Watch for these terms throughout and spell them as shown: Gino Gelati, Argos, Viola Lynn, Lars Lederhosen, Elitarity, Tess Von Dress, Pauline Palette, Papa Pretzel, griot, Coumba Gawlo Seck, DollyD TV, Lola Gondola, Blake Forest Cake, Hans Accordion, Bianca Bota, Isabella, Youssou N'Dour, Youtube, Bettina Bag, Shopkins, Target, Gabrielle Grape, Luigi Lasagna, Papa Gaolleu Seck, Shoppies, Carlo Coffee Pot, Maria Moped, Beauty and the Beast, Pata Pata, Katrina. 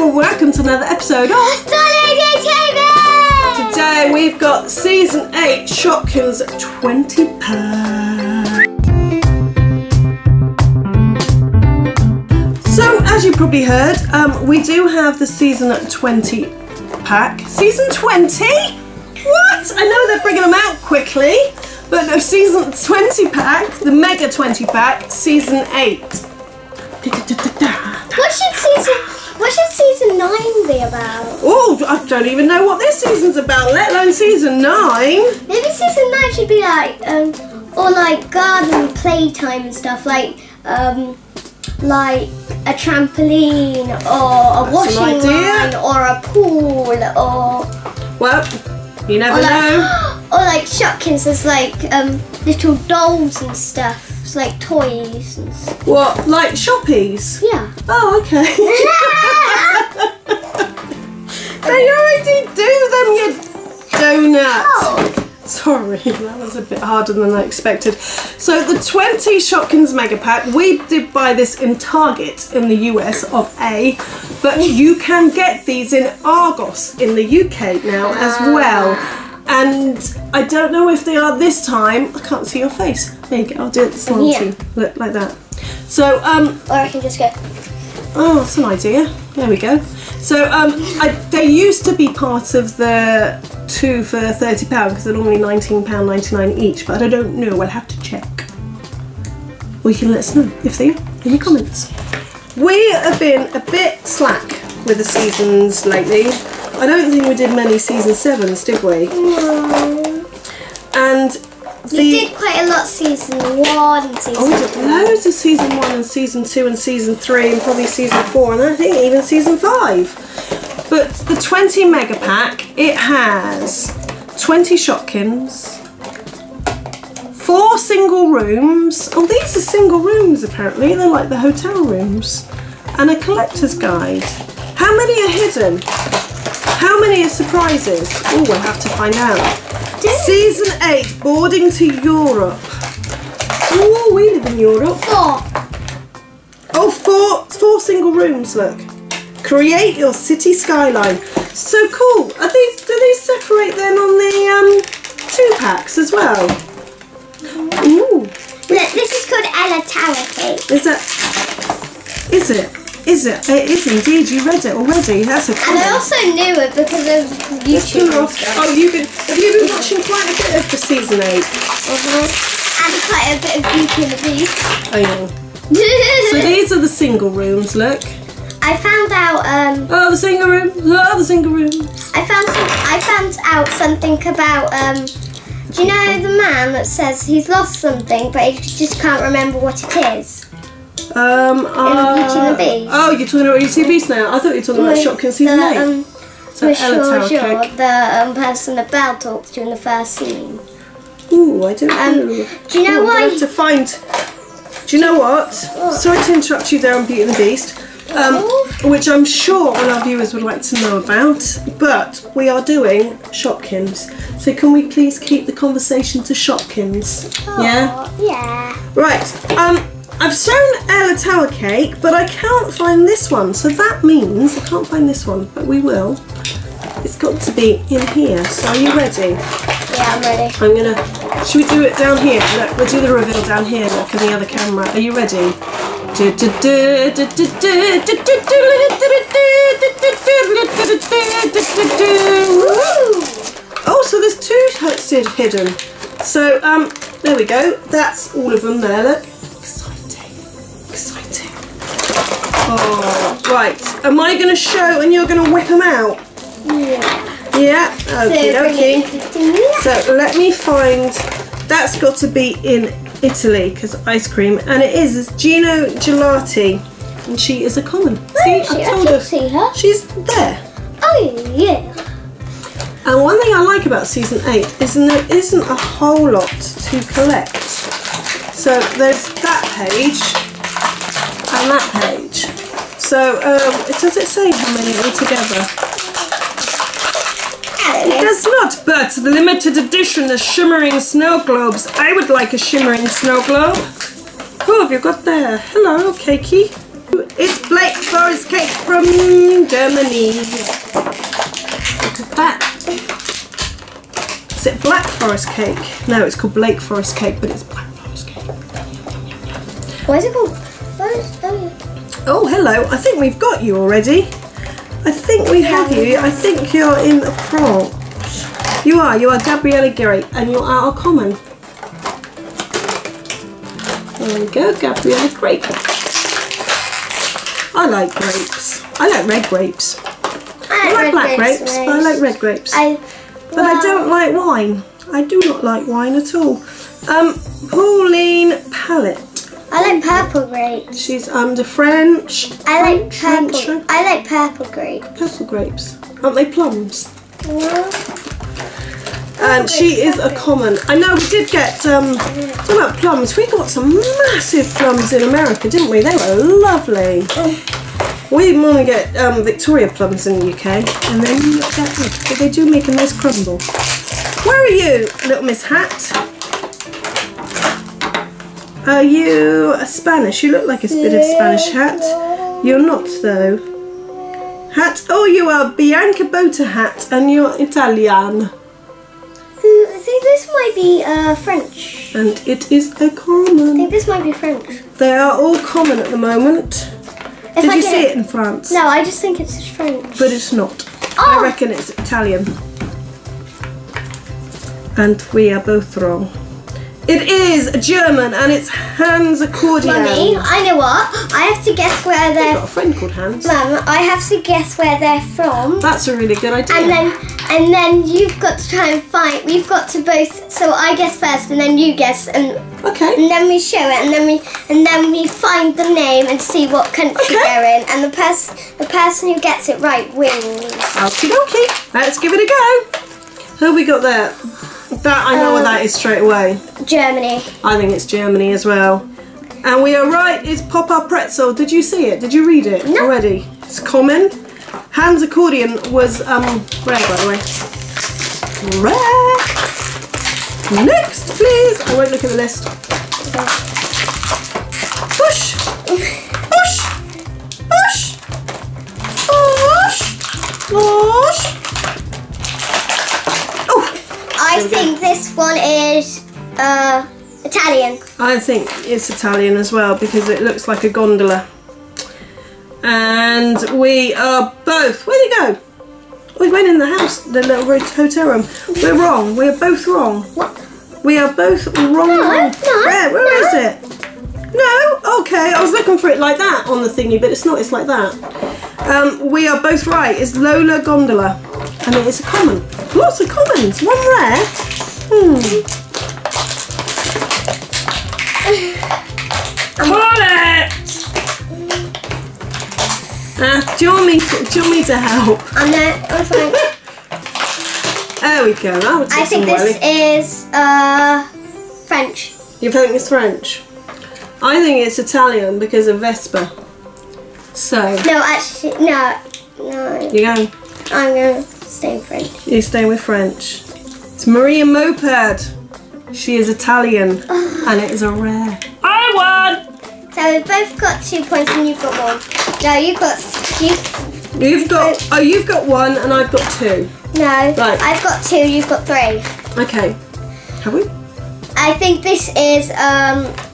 and welcome to another episode of DollyD TV! Today we've got Season 8 Shopkins 20 pack. So as you probably heard, we do have the Season 20 pack. Season 20? What? I know they're bringing them out quickly, but no, Season 20 pack, the Mega 20 pack, Season 8. What should season 9 be about? Oh, I don't even know what this season's about, let alone season 9. Maybe season 9 should be like, or like garden playtime and stuff, like a trampoline or a washing line or a pool or... Well, you never know. Or like Shopkins, there's like little dolls and stuff. It's like toys and stuff. What, like shoppies? Yeah. Oh, okay. They already do them, you donuts. Oh. Sorry, that was a bit harder than I expected. So the 20 Shopkins Mega Pack, we did buy this in Target in the US of A, but you can get these in Argos in the UK now as well. And I don't know if they are this time. I can't see your face. There you go. I'll do it this one too. Look like that. So or I can just go. Oh, that's an idea. There we go. So they used to be part of the 2 for £30 because they're normally £19.99 each. But I don't know. I'll have to check. Or you can let us know if they are in the comments. We have been a bit slack with the seasons lately. I don't think we did many season 7s, did we? No. And you did quite a lot season 1 and season 2. Oh, we did loads of season 1 and season 2 and season 3 and probably season 4 and I think even season 5. But the 20 mega pack, it has 20 Shopkins, 4 single rooms. Oh, these are single rooms apparently. They're like the hotel rooms. And a collector's guide. How many are hidden? How many are surprises? Oh, we'll have to find out. Season 8, boarding to Europe. Oh, we live in Europe. 4. Oh, 4 single rooms, look. Create your city skyline. So cool. Are these, do these separate then on the 2-packs as well? Ooh. Look, this is called Elitarity. Is it? It is indeed. You read it already. That's a comment. And I also knew it because of YouTube. Oh, have you been watching quite a bit of the season 8? And quite a bit of Beauty and the Beast. Oh yeah. So these are the single rooms. Look. I found out. Oh, the single room. Oh, the single room. I found out something about. Do you know the man that says he's lost something but he just can't remember what it is? In the Beauty and the Beast. Oh, you're talking about Beauty and the Beast now? I thought you were talking about Shopkins Season 8. So the person that Belle talks to in the first scene. Ooh, I don't know. Do you know why? We'll have to find... Do you know what? Sorry to interrupt you there on Beauty and the Beast, which I'm sure all our viewers would like to know about, but we are doing Shopkins. So can we please keep the conversation to Shopkins? Oh, yeah? Yeah. Right, I've shown Ella Tower Cake, but I can't find this one, so that means I can't find this one, but we will. It's got to be in here, so are you ready? Yeah, I'm ready. Should we do it down here? Look, we'll do the reveal down here, look, on the other camera. Are you ready? Oh, so there's 2 hidden. So, there we go. That's all of them there, look. Exciting. Oh, right. Am I going to show and you're going to whip them out? Yeah. Yeah? Okay. So let me find... That's got to be in Italy because ice cream. And it is. It's Gino Gelati. And she is a common. See, I told her. See her. She's there. Oh, yeah. And one thing I like about Season 8 is there isn't a whole lot to collect. So there's that page. On that page. So, does it say how many altogether? It does not, but the limited edition is shimmering snow globes. I would like a shimmering snow globe. Who have you got there? Hello, Cakey. It's Blake Forest Cake from Germany. Look at that. Is it Black Forest Cake? No, it's called Blake Forest Cake, but it's Black Forest Cake. Why is it called? Oh, hello. I think we've got you already. I think we have you. I think you're in France. You are. You are Gabrielle Grape, and you are our common. There we go, Gabrielle Grape. I like grapes. I like red grapes. I like black grapes, but I like red grapes. But I don't like wine. I do not like wine at all. Pauline Palette. I like purple grapes. She's the French. I like purple. I like purple grapes. Purple grapes. Aren't they plums? No. And she is a common. I know we did get, talking about plums, we got some massive plums in America, didn't we? They were lovely. We normally get Victoria plums in the UK, and then you get them, but they do make a nice crumble. Where are you, little Miss Hat? Are you a Spanish? You look like a bit of Spanish hat. You're not, though. Hat, oh, you are Bianca Bota Hat, and you're Italian. I think this might be French. And it is a common. I think this might be French. They are all common at the moment. Did you see it in France? No, I just think it's French. But it's not. Oh. I reckon it's Italian. And we are both wrong. It is German, and it's Hans Accordion. Mummy, I know what. I have to guess where they're... You've got a friend called Hans. Mum, I have to guess where they're from. That's a really good idea. And then you've got to try and find. We've got to both. So I guess first, and then you guess, and okay. And then we show it, and then we find the name and see what country they're in. And the person who gets it right wins. Okie dokie. Let's give it a go. Who have we got there? That I know what that is straight away. Germany. I think it's Germany as well. And we are right. It's Papa Pretzel. Did you see it? Did you read it already? It's common. Hans Accordion was rare, by the way. Rare. Next, please. I won't look at the list. Okay. Push. Push. Push. Push. Push. Oh. I think this one is Italian. I think it's Italian as well because it looks like a gondola. And we are both. Where'd you go? We went in the house, the little hotel room. We're wrong. We're both wrong. What? We are both wrong. Where is it? No? Okay, I was looking for it like that on the thingy, but it's not. It's like that. We are both right. It's Lola Gondola. And it's a common. Lots of commons. One rare. Do you want me to help? I'm not. I'm fine. There we go. I think this is French. You think it's French? I think it's Italian because of Vespa. So. No, actually, no. You're going? I'm going to stay French. You're staying with French. It's Maria Moped. She is Italian, and it is a rare. I won! So we've both got 2 points, and you've got one. No, you've got one and I've got two. No, right. I've got two, you've got three. Okay, have we? I think this is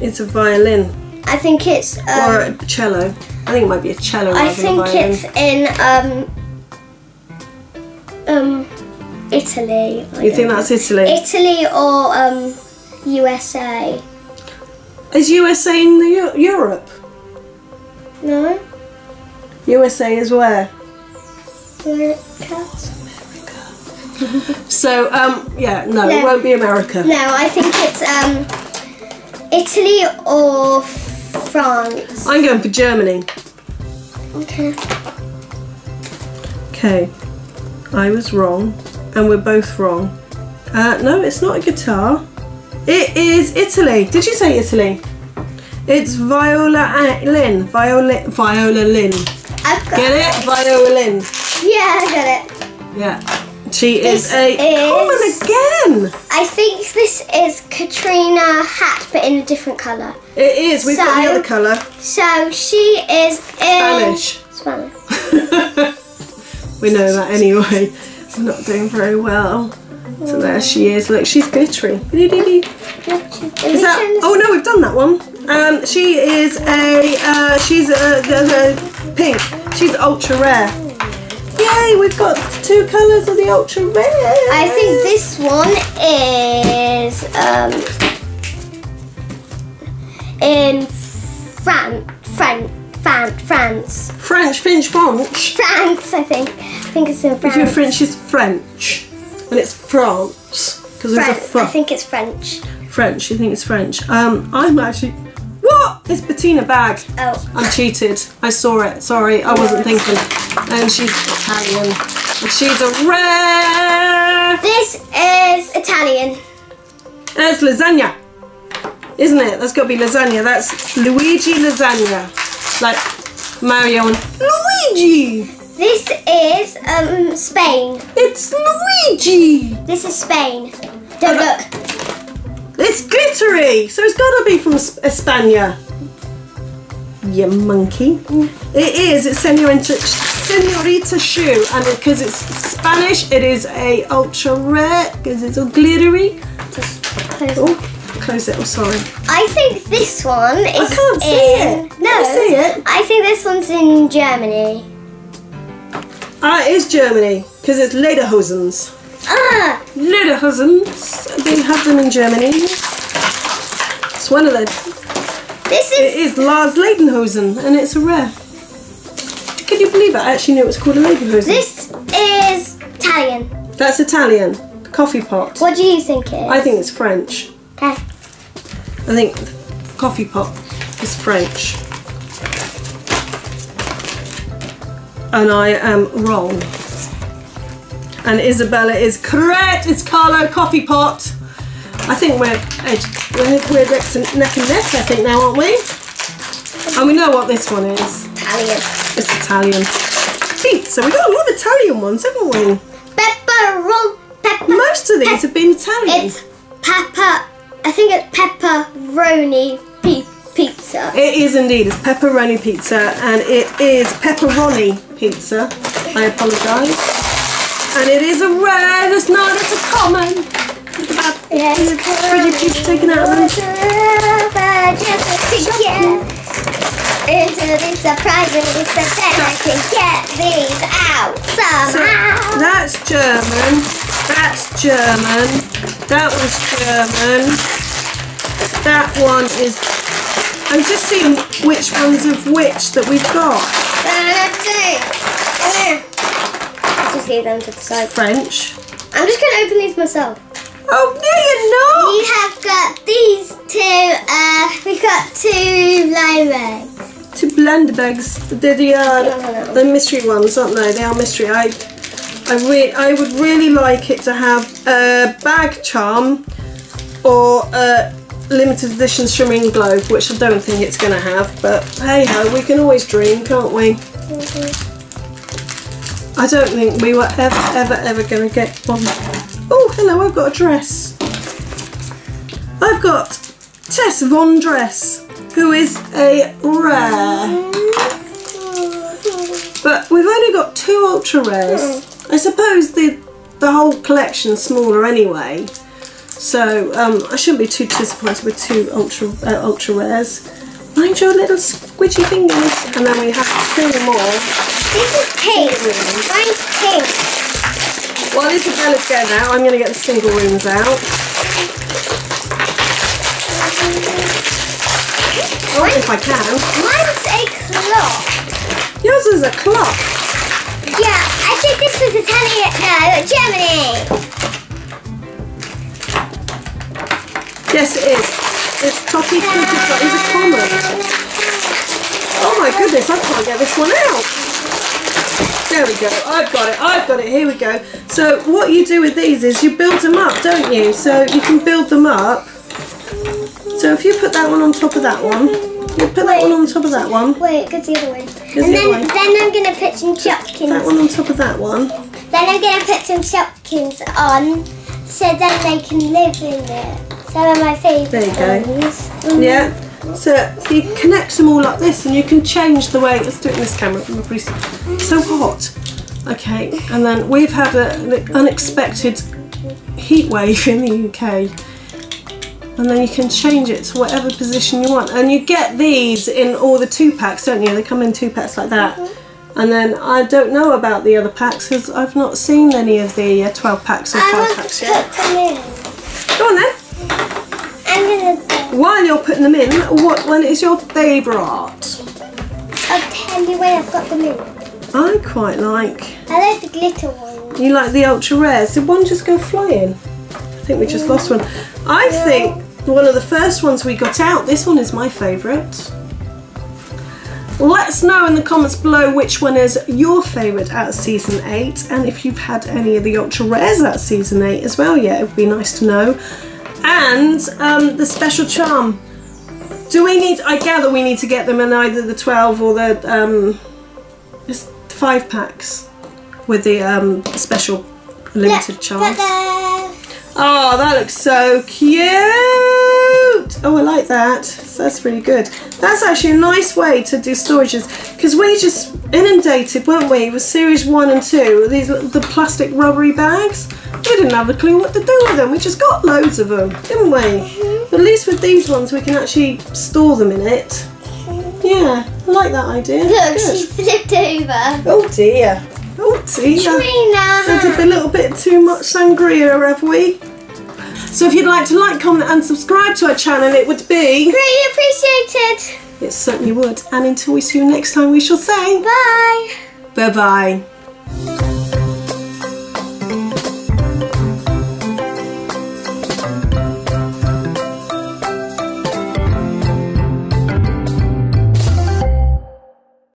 it's a violin. I think it's or a cello. I think it might be a cello. I think it's in Italy. You think that's Italy? Italy or USA. Is USA in Europe? No. USA is where? America. So, yeah, no, it won't be America. No, I think it's Italy or France. I'm going for Germany. Okay. Okay, I was wrong, and we're both wrong. No, it's not a guitar. It is Italy. Did you say Italy? It's Viola Lynn. Get it? Viola Lynn. Yeah, I got it. Yeah. She is a common again. I think this is Katrina hat, but in a different colour. It is. We've got the other colour. So she is in... Spanish. We know that anyway. We're not doing very well. So there she is. Look, she's glittery. Is that? Oh no, we've done that one. She is a. She's a pink. She's ultra rare. Yay! We've got two colours of the ultra rare. I think this one is in France. French, I think. It's in France. If you're French, it's French. And it's France. Because there's a French. I think it's French. French, you think it's French. I'm actually... What? It's Bettina Bag. Oh. I cheated. I saw it. Sorry, I wasn't thinking. And she's Italian. And she's a rare... This is Italian. That's lasagna. Isn't it? That's got to be lasagna. That's Luigi Lasagna. Like Mario and Luigi. This is Spain. It's Luigi. This is Spain. Don't look. It's glittery, so it's got to be from España. You monkey. It is. It's Señorita Shoe, and because it's Spanish, it is a ultra rare because it's all glittery. Just close. Oh, close it. I'm sorry. I think this one is. I can't see it. No, I see it. I think this one's in Germany. Ah, it is Germany, because it's Lederhosen's. Ah! Lederhosen's. They have them in Germany. It's one of them. This is... It is Lars Lederhosen, and it's a rare. Can you believe it? I actually knew it was called a Lederhosen. This is Italian. That's Italian. Coffee pot. What do you think it is? I think it's French. Okay. I think the coffee pot is French. And I am wrong. And Isabella is correct. It's Carlo Coffee Pot. I think we're neck and neck, I think, now, aren't we? And we know what this one is. Italian. It's Italian. Pizza. We've got a lot of Italian ones, haven't we? Pepperoni. Most of these have been Italian. It's pepper. I think it's pepperoni pizza. It is indeed. It's pepperoni pizza, and it is pepperoni pizza. I apologise. And it is a rare. It's not. It's a common. Pretty piece taken out of it. It's a surprising. It's a thing I can get these out somehow. So that's German. That's German. That was German. That one is. I'm just seeing which ones of which that we've got. I'll just leave them to the side. French. I'm just going to open these myself. Oh, no you're not! We have got these two, we've got two Blenderbags. Two Blenderbags. They're the mystery ones, aren't they? They are mystery. I would really like it to have a bag charm or a... limited edition shimmering globe, which I don't think it's going to have, but hey ho, we can always dream, can't we? Mm-hmm. I don't think we were ever going to get one. Oh, hello, I've got a dress. I've got Tess Von Dress, who is a rare. But we've only got two ultra rares. I suppose the whole collection's smaller anyway. So I shouldn't be too disappointed with two ultra rares. Mind your little squidgy fingers, and then we have two more. This is pink. Mine's pink. While Isabella's going out, I'm going to get the single rooms out. Oh, if I can. Mine's a clock. Yours is a clock. Yeah, I think this was Italian. No, Germany. Yes, it is. It's coffee filter. It's a common. Oh my goodness, I can't get this one out. There we go. I've got it. I've got it. Here we go. So what you do with these is you build them up, don't you? So you can build them up. So if you put that one on top of that one, you put that one on top of that one. Wait, go the other way. Then I'm going to put some Shopkins. That one on top of that one. Then I'm going to put some Shopkins on so then they can live in it. They're my favourite. There you go. Mm-hmm. Yeah. So you connect them all like this, and you can change the way. Let's do it in this camera. So hot. Okay, and then we've had an unexpected heat wave in the UK, and then you can change it to whatever position you want, and you get these in all the 2-packs, don't you? They come in 2 packs like that. And then I don't know about the other packs because I've not seen any of the 12 packs or 5 packs yet. Go on then. While you're putting them in, what one is your favourite? I'll tell you where I've got them in. I quite like. I like the glitter one. You like the ultra rares? Did one just go flying? I think we just lost one. I think one of the first ones we got out. This one is my favourite. Let us know in the comments below which one is your favourite out of Season 8, and if you've had any of the Ultra Rares out of Season 8 as well. Yeah, it would be nice to know. And the Special Charm. Do we need, I gather we need to get them in either the 12 or the 5 packs with the Special Limited Charms. Oh, that looks so cute! Oh, I like that. So that's really good. That's actually a nice way to do storages, because we just inundated, weren't we, with series 1 and 2, these the plastic rubbery bags. We didn't have a clue what to do with them. We just got loads of them, didn't we? Mm-hmm. But at least with these ones we can actually store them in it. Mm-hmm. Yeah, I like that idea. Look, she flipped over. Oh dear. Oh dear. Katrina. That's a little bit too much sangria, have we? So if you'd like to like, comment and subscribe to our channel, it would be greatly appreciated. It certainly would. And until we see you next time, we shall say bye. Bye-bye.